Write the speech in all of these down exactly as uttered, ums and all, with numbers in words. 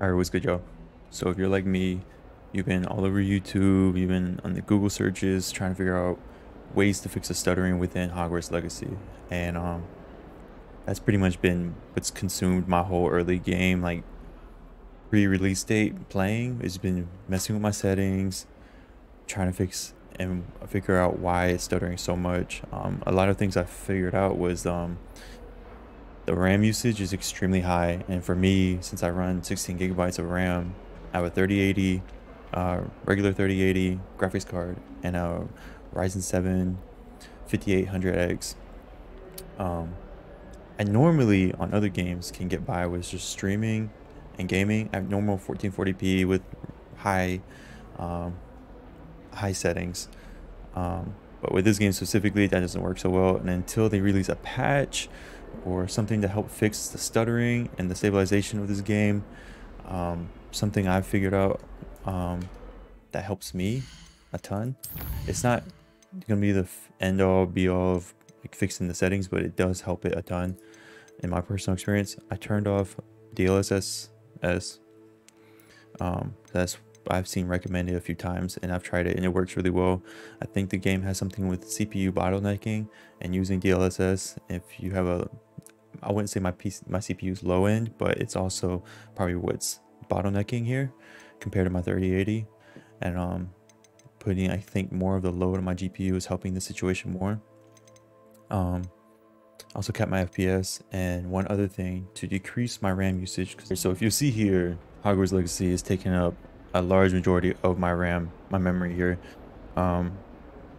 Alright, what's good, y'all? So if you're like me, you've been all over YouTube, you've been on the Google searches trying to figure out ways to fix the stuttering within Hogwarts Legacy, and um, that's pretty much been what's consumed my whole early game, like pre-release date playing. It's been messing with my settings, trying to fix and figure out why it's stuttering so much. Um, a lot of things I figured out was um, the RAM usage is extremely high, and for me, since I run sixteen gigabytes of RAM, I have a thirty eighty, uh, regular thirty eighty graphics card, and a Ryzen seven fifty-eight hundred X. Um, I normally on other games can get by with just streaming and gaming at normal fourteen forty p with high um, high settings, um, but with this game specifically that doesn't work so well, and until they release a patch or something to help fix the stuttering and the stabilization of this game, um, something I've figured out um, that helps me a ton. It's not gonna be the end all be all of like fixing the settings, but it does help it a ton. In my personal experience, I turned off D L S S. Um, that's I've seen recommended a few times, and I've tried it, and it works really well. I think the game has something with C P U bottlenecking and using D L S S. If you have a, I wouldn't say my piece, my C P U is low end, but it's also probably what's bottlenecking here compared to my thirty eighty, and um. putting, I think, more of the load on my G P U is helping the situation more. Um, also kept my F P S, and one other thing to decrease my RAM usage. So if you see here, Hogwarts Legacy is taking up a large majority of my RAM, my memory here. Um,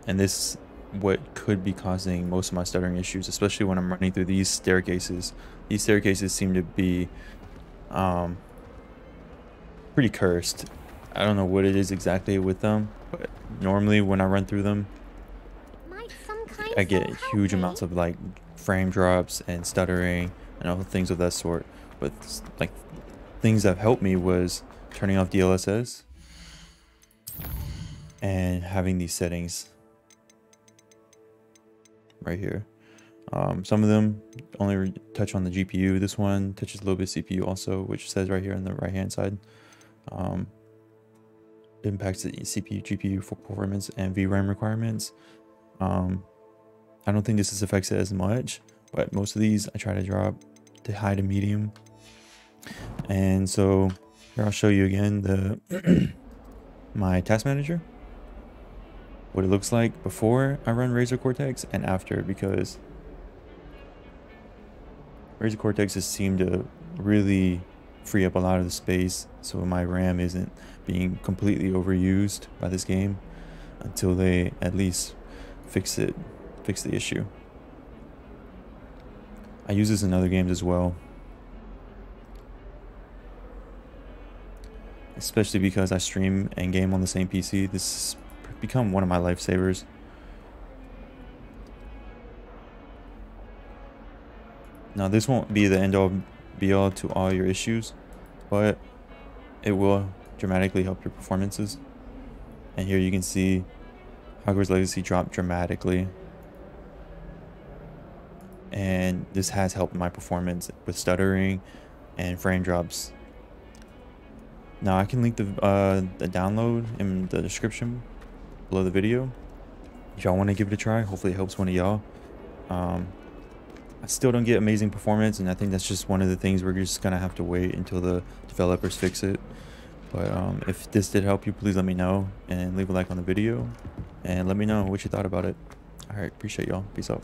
and this what could be causing most of my stuttering issues, especially when I'm running through these staircases. These staircases seem to be um, pretty cursed. I don't know what it is exactly with them, but normally when I run through them, I get huge amounts of like frame drops and stuttering and all things of that sort. But like things that helped me was turning off D L S S and having these settings right here. Um, some of them only touch on the G P U. This one touches a little bit of C P U also, which says right here on the right hand side. Um, impacts the C P U, G P U for performance and V RAM requirements. Um, I don't think this affects it as much, but most of these I try to drop to high to medium. And so here I'll show you again the my task manager, what it looks like before I run Razer Cortex and after, because Razer Cortex just seemed to really free up a lot of the space, so my RAM isn't being completely overused by this game until they at least fix it, fix the issue. I use this in other games as well, especially because I stream and game on the same P C. This has become one of my lifesavers. Now this won't be the end all be all to all your issues, but it will dramatically help your performances. And here you can see Hogwarts Legacy dropped dramatically, and this has helped my performance with stuttering and frame drops. Now I can link the uh, the download in the description below the video if y'all want to give it a try. Hopefully it helps one of y'all. um, I still don't get amazing performance, and I think that's just one of the things we're just gonna have to wait until the developers fix it. But um, if this did help you, please let me know and leave a like on the video and let me know what you thought about it. All right, appreciate y'all. Peace out.